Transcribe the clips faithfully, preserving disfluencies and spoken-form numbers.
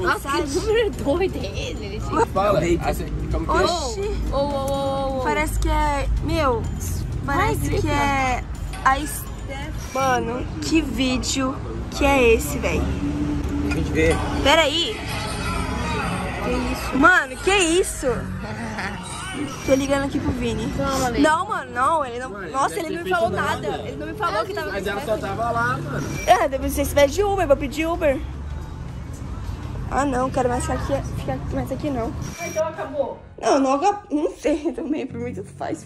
Nossa, que número doido é esse? Fala, assim, como que é? Oxi. Oh, oh, oh, oh. Parece que é... Meu, parece Ai, que é... A est... Mano, que vídeo que é esse, velho? A gente vê. Pera aí. Que isso? Mano, que isso? Tô ligando aqui pro Vini. Não, não mano, não. Ele não... Mano, nossa, ele não me falou nada. nada. Ele não me falou é, que tava... Mas ela só tava lá, mano. É, depois você se pede de Uber, vou pedir Uber. Ah, não, quero mais ficar aqui, ficar mais aqui não. Então acabou? Não, não acabou. Não sei também, por mim tudo faz.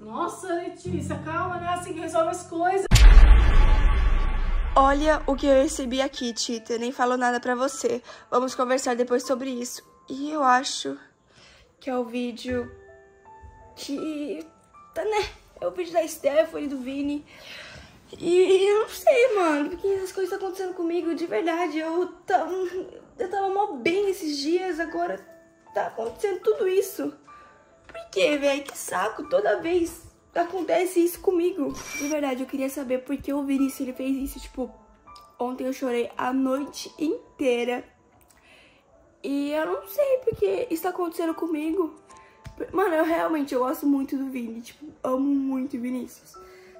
Nossa, Letícia, calma, né? Assim que resolve as coisas. Olha o que eu recebi aqui, Tita. Nem falou nada pra você. Vamos conversar depois sobre isso. E eu acho que é o vídeo que... Tá, né? É o vídeo da Stephanie, do Vini. E eu não sei, mano, porque essas coisas estão acontecendo comigo de verdade. Eu tava, eu tava mó bem esses dias, agora tá acontecendo tudo isso. Por que, velho? Que saco, toda vez acontece isso comigo. De verdade, eu queria saber por que o Vinícius ele fez isso. Tipo, ontem eu chorei a noite inteira. E eu não sei porque isso tá acontecendo comigo. Mano, eu realmente eu gosto muito do Vini. Tipo, amo muito o Vinícius.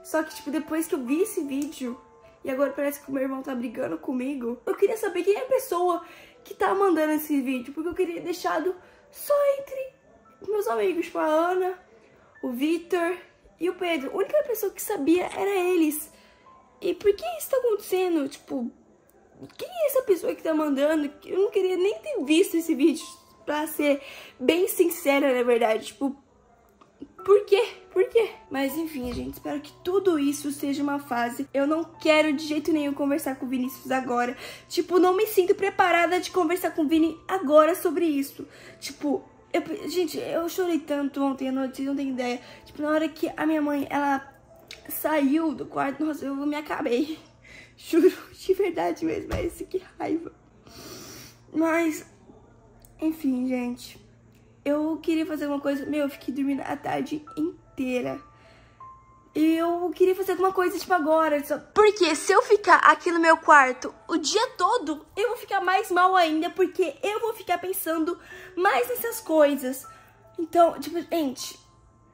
Só que, tipo, depois que eu vi esse vídeo e agora parece que o meu irmão tá brigando comigo, eu queria saber quem é a pessoa que tá mandando esse vídeo, porque eu queria deixado só entre meus amigos, tipo a Ana, o Vitor e o Pedro. A única pessoa que sabia era eles. E por que isso tá acontecendo? Tipo, quem é essa pessoa que tá mandando? Eu não queria nem ter visto esse vídeo, pra ser bem sincera, na verdade. Tipo, por quê? Por quê? Mas enfim, gente, espero que tudo isso seja uma fase. Eu não quero de jeito nenhum conversar com o Vinícius agora. Tipo, não me sinto preparada de conversar com o Vini agora sobre isso. Tipo, eu, gente, eu chorei tanto ontem à noite, vocês não tem ideia. Tipo, na hora que a minha mãe, ela saiu do quarto, nossa, eu me acabei. Juro, de verdade mesmo, é isso, que raiva. Mas, enfim, gente... Eu queria fazer alguma coisa... Meu, eu fiquei dormindo a tarde inteira. E eu queria fazer alguma coisa, tipo, agora. Só... Porque se eu ficar aqui no meu quarto o dia todo, eu vou ficar mais mal ainda, porque eu vou ficar pensando mais nessas coisas. Então, tipo, gente...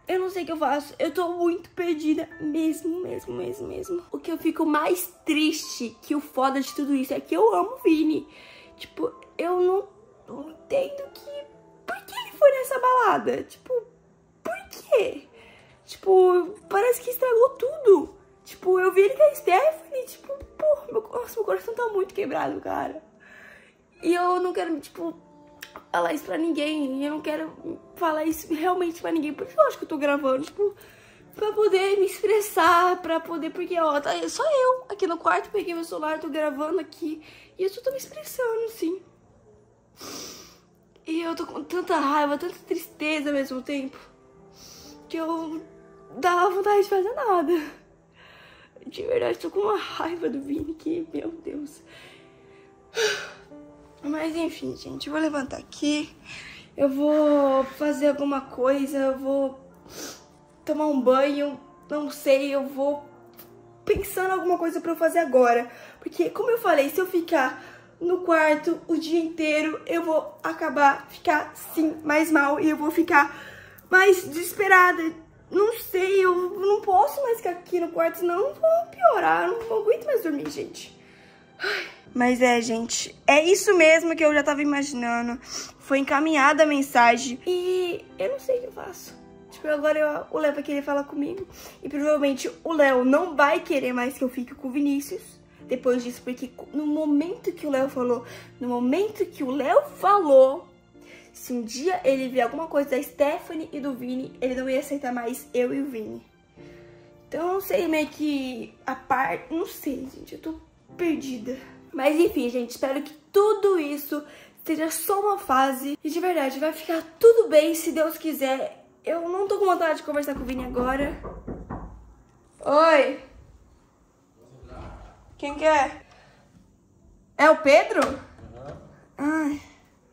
Eu não sei o que eu faço. Eu tô muito perdida mesmo, mesmo, mesmo, mesmo. O que eu fico mais triste, que o foda de tudo isso, é que eu amo o Vini. Tipo, eu não, não entendo que... Por que ele foi nessa balada? Tipo, por quê? Tipo, parece que estragou tudo. Tipo, eu vi ele com a Stephanie, tipo, porra, meu, nossa, meu coração tá muito quebrado, cara. E eu não quero, tipo, falar isso pra ninguém. Eu não quero falar isso realmente pra ninguém. Por isso eu acho que eu tô gravando, tipo, pra poder me expressar, pra poder... Porque, ó, tá só eu aqui no quarto, peguei meu celular, tô gravando aqui. E eu só tô me expressando, assim. E eu tô com tanta raiva, tanta tristeza ao mesmo tempo, que eu dava vontade de fazer nada. De verdade, tô com uma raiva do Vini que, meu Deus. Mas enfim, gente, eu vou levantar aqui. Eu vou fazer alguma coisa, eu vou tomar um banho, não sei, eu vou pensando em alguma coisa pra eu fazer agora. Porque, como eu falei, se eu ficar... no quarto o dia inteiro, eu vou acabar, ficar sim, mais mal. E eu vou ficar mais desesperada. Não sei, eu não posso mais ficar aqui no quarto, senão eu vou piorar. Eu não aguento mais dormir, gente. Ai. Mas é, gente, é isso mesmo que eu já tava imaginando. Foi encaminhada a mensagem. E eu não sei o que eu faço. Tipo, agora eu, o Léo vai querer falar comigo. E provavelmente o Léo não vai querer mais que eu fique com o Vinícius. Depois disso, porque no momento que o Léo falou, no momento que o Léo falou, se um dia ele vier alguma coisa da Stephanie e do Vini, ele não ia aceitar mais eu e o Vini. Então, não sei meio que a parte, não sei, gente, eu tô perdida. Mas enfim, gente, espero que tudo isso seja só uma fase e de verdade vai ficar tudo bem se Deus quiser. Eu não tô com vontade de conversar com o Vini agora. Oi! Quem que é? É o Pedro? Uhum. Ai,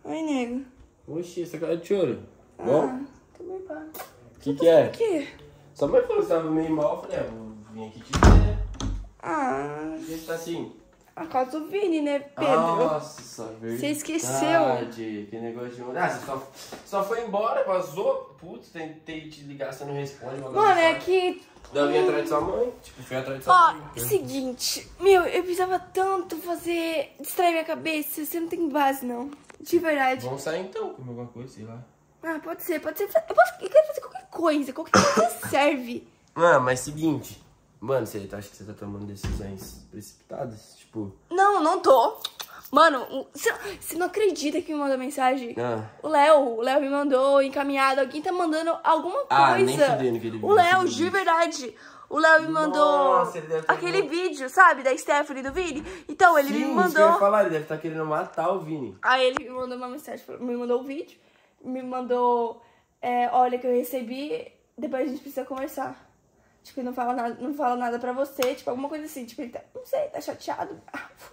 oi, nego. Oxi, essa cara de choro. Ah, bom? Também pá. O que que é? O que? Só pra falar que você tava meio mal, eu falei, ah, vou vir aqui te ver. Ah. Você tá assim. A casa do Vini, né, Pedro? Nossa, verdade. Você esqueceu. Que negócio de... Ah, você só, só foi embora, vazou. Putz, tentei te ligar, você não responde. Mano, é que... Daí eu ia atrás de sua mãe. Tipo, fui atrás de sua mãe. Ó, seguinte. Meu, eu precisava tanto fazer... Distrair minha cabeça. Você não tem base, não. De verdade. Vamos sair, então. Comer alguma coisa, sei lá. Ah, pode ser, pode ser. Eu, posso... eu quero fazer qualquer coisa. Qualquer coisa serve. Ah, mas seguinte... Mano, você acha que você tá tomando decisões precipitadas? Tipo... Não, não tô. Mano, você não acredita que me mandou mensagem? Ah. O Léo, o Léo me mandou encaminhado. Alguém tá mandando alguma coisa. Ah, nem fudendo que ele viu. O Léo, de verdade. O Léo me mandou. Nossa, ele deve aquele mandado. Vídeo, sabe? Da Stephanie e do Vini. Então, ele Sim, me mandou... Sim, isso que eu ia falar. Ele deve estar tá querendo matar o Vini. Aí ele me mandou uma mensagem. Me mandou o um vídeo. Me mandou... É, olha que eu recebi. Depois a gente precisa conversar. Tipo, ele não fala nada, não fala nada pra você, tipo, alguma coisa assim. Tipo, ele tá, não sei, tá chateado.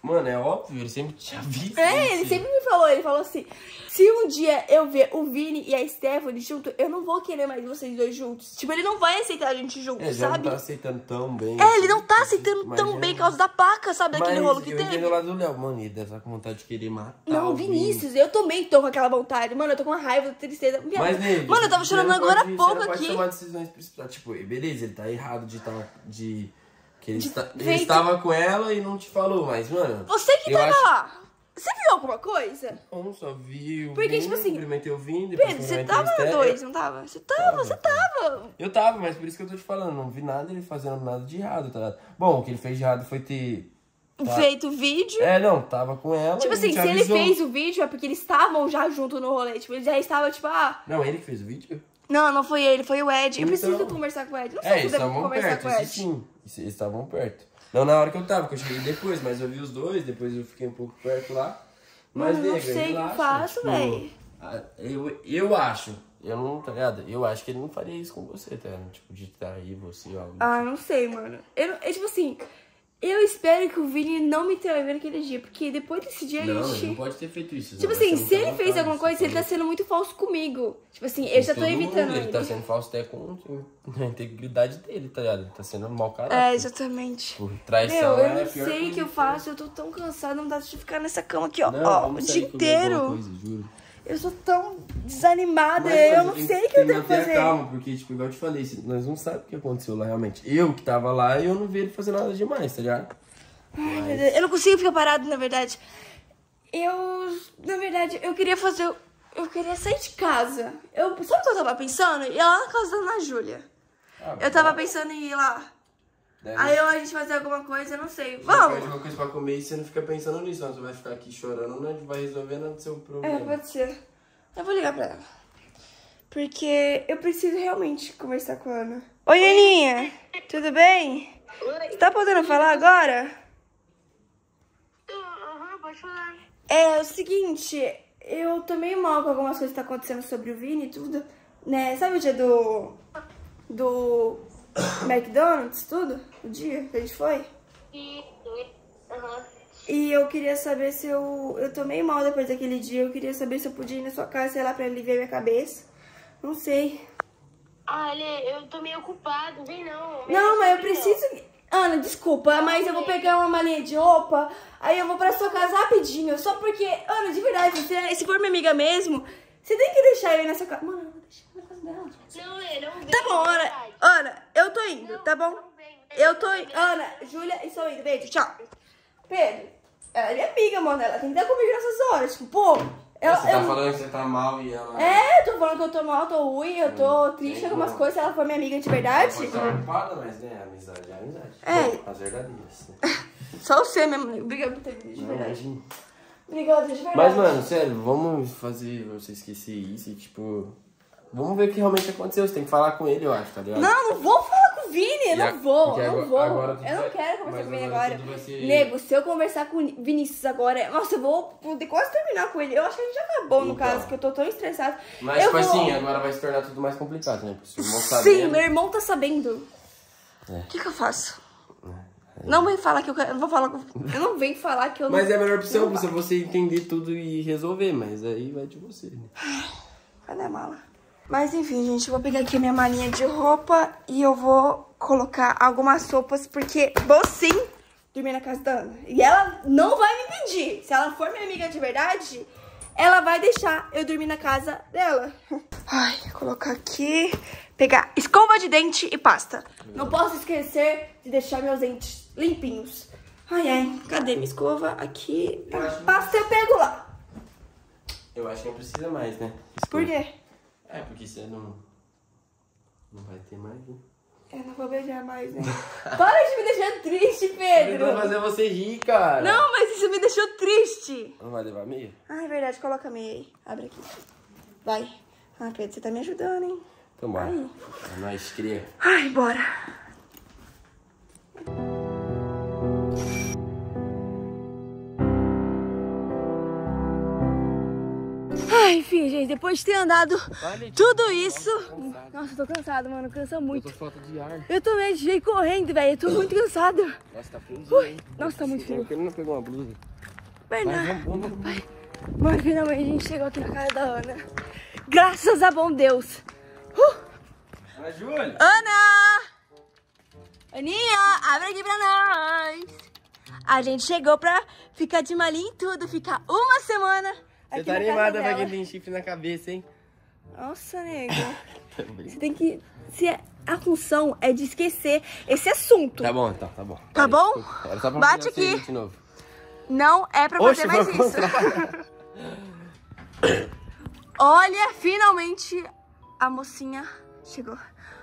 Mano, é óbvio, ele sempre te avisa. É, ele sempre me falou, ele falou assim: se um dia eu ver o Vini e a Stephanie junto, eu não vou querer mais vocês dois juntos. Tipo, ele não vai aceitar a gente junto, é, sabe? Ele não tá aceitando tão bem. É, ele não tá aceitando mas tão mas bem por causa da paca, sabe? Daquele rolo que eu teve. Eu lado do Léo, mano, ele deve estar com vontade de querer matar. Não, o Vinícius, Vini. Eu também tô com aquela vontade. Mano, eu tô com uma raiva, tristeza. Minha mas, nele, mano, eu tava chorando agora há pouco aqui. Pode tomar decisões precipitadas. Tipo, beleza, ele tá aí. Errado de estar de que ele, de está, ele estava com ela e não te falou, mas mano, você que tava acho... lá, você viu alguma coisa? Não, só vi o porque Vini, tipo assim, cumprimentei o Vini, Pedro, você tava na dois, não tava? Você tava, tava, você tava. Eu tava, mas por isso que eu tô te falando, não vi nada ele fazendo nada de errado, tá? Bom, o que ele fez de errado foi ter tá. feito o vídeo. É, não, tava com ela. Tipo assim, se avisou. Ele fez o vídeo é porque eles estavam já junto no rolê, tipo, eles já estavam tipo, ah... Não, ele que fez o vídeo? Não, não foi ele, foi o Ed. Eu então, preciso conversar com o Ed. Não sei é, se eu devo conversar perto, com o Ed. Sim, eles estavam perto. Não na hora que eu tava, que eu cheguei depois, mas eu vi os dois, depois eu fiquei um pouco perto lá. Mas, mano, eu não sei o que eu faço, velho. Eu, eu acho, eu não, tá ligado? Eu acho que ele não faria isso com você, tá ligado? Tipo, de trair você ou algo. Ah, não sei, mano. Eu, é tipo assim, eu espero que o Vini não me traiu naquele dia, porque depois desse dia não, a gente... Não, ele não pode ter feito isso. Tipo assim, se ele fez alguma coisa, ele tá sendo muito falso comigo. Tipo assim, eu já tô evitando ele. Ele tá sendo falso até com a integridade dele, tá ligado? Ele tá sendo mau caráter. É, exatamente. Por traição é pior. Eu não sei o que eu faço, eu tô tão cansada, não dá de ficar nessa cama aqui, ó, ó, o dia inteiro. Eu sou tão desanimada, eu não sei o que eu devo fazer. Calma, porque, tipo, igual eu te falei, nós não sabemos o que aconteceu lá realmente. Eu que tava lá e eu não vi ele fazer nada demais, tá ligado? Ai, meu Deus, eu não consigo ficar parado, na verdade. Eu, na verdade, eu queria fazer, eu queria sair de casa. Eu, sabe o que eu tava pensando? Ir lá na casa da Ana Júlia. Ah, eu tava pensando em ir lá. Deve. Aí eu, a gente fazer alguma coisa, eu não sei. Vamos! Você faz alguma coisa pra comer e você não fica pensando nisso, não. Você vai ficar aqui chorando, não vai resolver nada do seu problema. É, pode ser. Eu vou ligar pra ela. Porque eu preciso realmente conversar com a Ana. Oi, Aninha! Tudo bem? Oi. Você tá podendo falar agora? Aham, pode falar. É, é o seguinte, eu tomei mal com algumas coisas que tá acontecendo sobre o Vini e tudo. Né? Sabe o dia do... do... McDonald's, tudo? O dia que a gente foi? Sim, sim. Uhum. E eu queria saber se eu... Eu tomei mal depois daquele dia. Eu queria saber se eu podia ir na sua casa, sei lá, pra aliviar minha cabeça. Não sei. Olha, eu tô meio ocupado, vem não. Não, mas eu preciso... Ana, desculpa, mas eu vou pegar uma malinha de roupa, aí eu vou pra sua casa rapidinho. Só porque... Ana, de verdade, se, se for minha amiga mesmo, você tem que deixar eu ir nessa casa. Mano, eu vou deixar na casa dela. Não, eu não venho. Tá bom, Ana. Ana, eu tô indo, não, tá bom? Não vem, não eu tô indo. Ana, Júlia, estou indo. Beijo, tchau. Pedro, ela é minha amiga, mano. Ela tem que dar comigo nessas horas. Tipo, pô. Ela, você eu... tá falando que você tá mal e ela. É, eu tô falando que eu tô mal, tô ruim, eu tô triste com algumas coisas. Ela foi minha amiga de verdade. Você tá ocupada, mas né? Amizade é amizade. É. As verdadeiras. Só você mesmo. Obrigada por ter vindo de verdade. Imagina. Obrigada, de verdade. Mas, mano, sério, vamos fazer você esquecer isso e, tipo. Vamos ver o que realmente aconteceu. Você tem que falar com ele, eu acho, tá ligado? Não, não vou falar com o Vini. Eu não vou, eu não vou. Eu não quero conversar com ele agora. Nego, se eu conversar com o Vinícius agora... Nossa, eu vou poder quase terminar com ele. Eu acho que a gente já acabou, no caso, que eu tô tão estressado. Mas, tipo assim, agora vai se tornar tudo mais complicado, né? Porque se o irmão tá sabendo... Sim, meu irmão tá sabendo. O que que eu faço? Não vem falar que eu quero... Eu não vou falar... Eu não venho falar que eu não... Mas é a melhor opção, pra você entender tudo e resolver. Mas aí vai de você, né? Cadê a mala? Mas enfim, gente, eu vou pegar aqui minha malinha de roupa e eu vou colocar algumas roupas, porque vou sim dormir na casa da Ana. E ela não vai me impedir. Se ela for minha amiga de verdade, ela vai deixar eu dormir na casa dela. Ai, vou colocar aqui. Pegar escova de dente e pasta. Não posso esquecer de deixar meus dentes limpinhos. Ai, ai, cadê minha escova? Aqui, a pasta eu pego lá. Eu acho que não precisa mais, né? Escova. Por quê? É, porque você não... Não vai ter mais, né? Eu não vou beijar mais, né? Para de me deixar triste, Pedro! Eu não vou fazer você rir, cara! Não, mas isso me deixou triste! Não vai levar meia? Ah, é verdade, coloca meia aí. Abre aqui. Vai. Ah, Pedro, você tá me ajudando, hein? Então bora. É nóis, cria. Ai, bora! Ai, enfim, gente, depois de ter andado vale, tudo isso... Nossa, eu tô cansado, mano, cansa muito. Eu tô falta de ar. Eu também, cheguei correndo, velho, eu tô muito cansado. Nossa, tá friozinho. Nossa, tá muito frio. Porque ele não pegou uma blusa. Bernardo, vai. Mano, finalmente a gente chegou aqui na casa da Ana. Graças a bom Deus. Uh. Ana, Júlia. Ana! Aninha, abre aqui pra nós. A gente chegou pra ficar de malinha em tudo, ficar uma semana... Você tá animada pra quem tem chifre na cabeça, hein? Nossa, nego. Você tem que... Se é... A função é de esquecer esse assunto. Tá bom, então, tá bom. Tá bom? Era só pra bate aqui. De novo. Não é pra fazer mais isso. Olha, finalmente a mocinha chegou.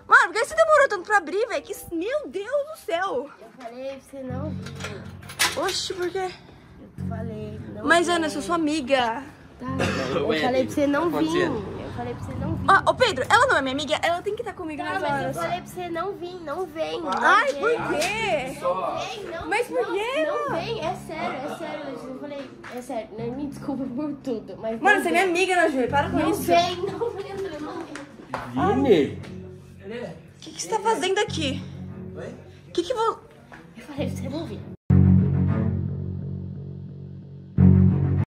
Mano, por que você demorou tanto pra abrir, velho? Que... Meu Deus do céu. Eu falei pra você não abrir. Oxe, por quê? Eu falei. Não Mas, vem. Ana, eu sou sua amiga. Tá, eu falei pra você não vir. Eu falei pra você não vir. Ô, ah, oh, Pedro, ela não é minha amiga, ela tem que estar comigo nas horas. Eu falei pra você não vir, não vem. Não Ai, vem. por quê? Não vem, não. Mas por quê? Não, não vem, é sério, é sério. Eu falei, é sério, não, me desculpa por tudo. Mas Mano, você vem. é minha amiga, né, Júlia? Para com não isso. Vem, não vem, não vem. O que, que você tá fazendo aqui? O que que vou... Eu falei pra você não vir.